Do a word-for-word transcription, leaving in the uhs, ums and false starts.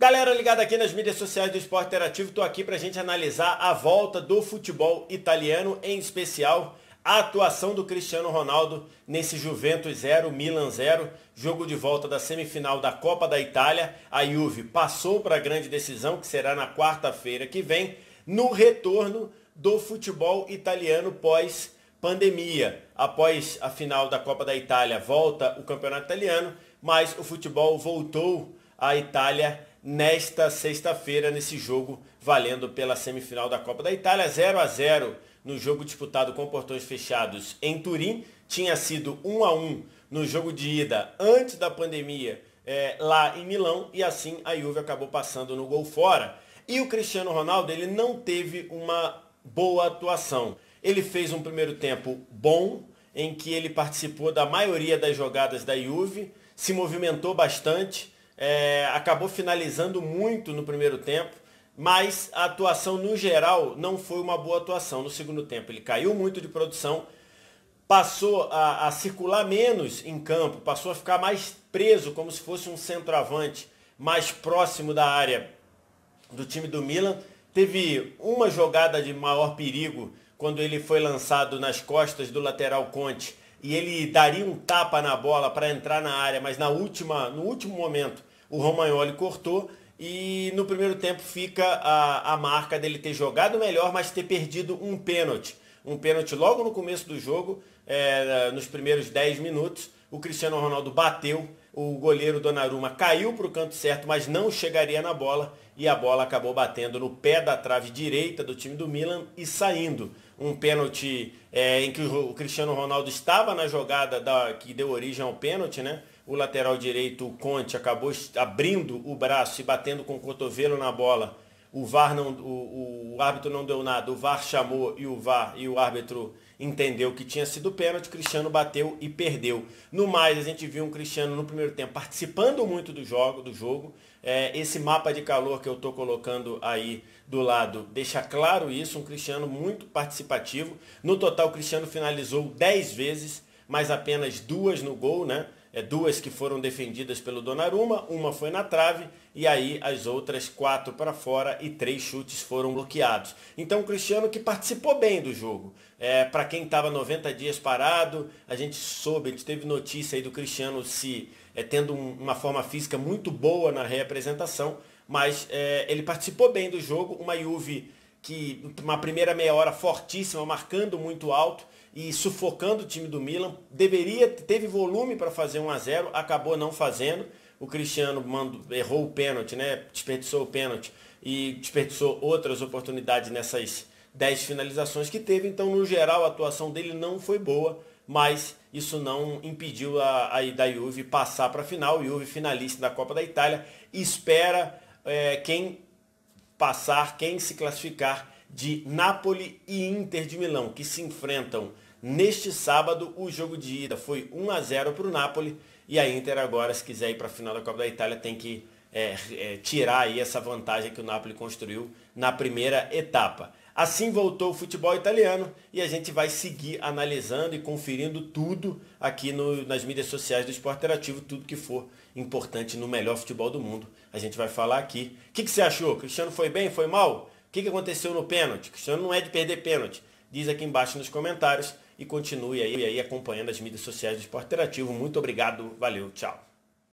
Galera ligada aqui nas mídias sociais do Esporte Interativo, estou aqui para a gente analisar a volta do futebol italiano, em especial a atuação do Cristiano Ronaldo nesse Juventus zero, Milan zero, jogo de volta da semifinal da Copa da Itália. A Juve passou para a grande decisão, que será na quarta-feira que vem, no retorno do futebol italiano pós-pandemia. Após a final da Copa da Itália, volta o campeonato italiano, mas o futebol voltou à Itália nesta sexta-feira, nesse jogo valendo pela semifinal da Copa da Itália. Zero a zero no jogo disputado com portões fechados em Turim. Tinha sido um a um no jogo de ida antes da pandemia, é, lá em Milão, e assim a Juve acabou passando no gol fora. E o Cristiano Ronaldo, ele não teve uma boa atuação. Ele fez um primeiro tempo bom, em que ele participou da maioria das jogadas da Juve, se movimentou bastante, é, acabou finalizando muito no primeiro tempo, mas a atuação no geral não foi uma boa atuação. No segundo tempo ele caiu muito de produção, passou a, a circular menos em campo, passou a ficar mais preso, como se fosse um centroavante mais próximo da área do time do Milan. Teve uma jogada de maior perigo quando ele foi lançado nas costas do lateral Conte e ele daria um tapa na bola para entrar na área, mas na última, no último momento o Romagnoli cortou. E no primeiro tempo fica a, a marca dele ter jogado melhor, mas ter perdido um pênalti. Um pênalti logo no começo do jogo, é, nos primeiros dez minutos. O Cristiano Ronaldo bateu, o goleiro Donnarumma caiu para o canto certo, mas não chegaria na bola. E a bola acabou batendo no pé da trave direita do time do Milan e saindo. Um pênalti é, em que o Cristiano Ronaldo estava na jogada da, que deu origem ao pênalti, né? O lateral direito, o Conte, acabou abrindo o braço e batendo com o cotovelo na bola. O V A R não, o, o árbitro não deu nada, o V A R chamou e o V A R e o árbitro entendeu que tinha sido pênalti. Cristiano bateu e perdeu. No mais, a gente viu um Cristiano no primeiro tempo participando muito do jogo. Do jogo. É, esse mapa de calor que eu estou colocando aí do lado deixa claro isso, um Cristiano muito participativo. No total, o Cristiano finalizou dez vezes, mas apenas duas no gol, né? É, duas que foram defendidas pelo Donnarumma, uma foi na trave e aí as outras quatro para fora e três chutes foram bloqueados. Então o Cristiano, que participou bem do jogo, é, para quem estava noventa dias parado, a gente soube, a gente teve notícia aí do Cristiano se é, tendo um, uma forma física muito boa na reapresentação, mas é, ele participou bem do jogo. Uma Juve que uma primeira meia hora fortíssima, marcando muito alto e sufocando o time do Milan, deveria, teve volume para fazer um a zero, acabou não fazendo. O Cristiano mandou, errou o pênalti, né? Desperdiçou o pênalti e desperdiçou outras oportunidades nessas dez finalizações que teve. Então, no geral, a atuação dele não foi boa, mas isso não impediu a, a da Juve passar para a final. Juve, finalista da Copa da Itália, espera é, quem... passar, quem se classificar de Napoli e Inter de Milão, que se enfrentam neste sábado. O jogo de ida foi um a zero para o Napoli e a Inter agora, se quiser ir para a final da Copa da Itália, tem que é, é, tirar aí essa vantagem que o Napoli construiu na primeira etapa. Assim voltou o futebol italiano e a gente vai seguir analisando e conferindo tudo aqui no, nas mídias sociais do Esporte Interativo, tudo que for importante no melhor futebol do mundo. A gente vai falar aqui. O que, que você achou? Cristiano foi bem? Foi mal? O que, que aconteceu no pênalti? Cristiano não é de perder pênalti. Diz aqui embaixo nos comentários e continue aí, aí acompanhando as mídias sociais do Esporte Interativo. Muito obrigado, valeu, tchau.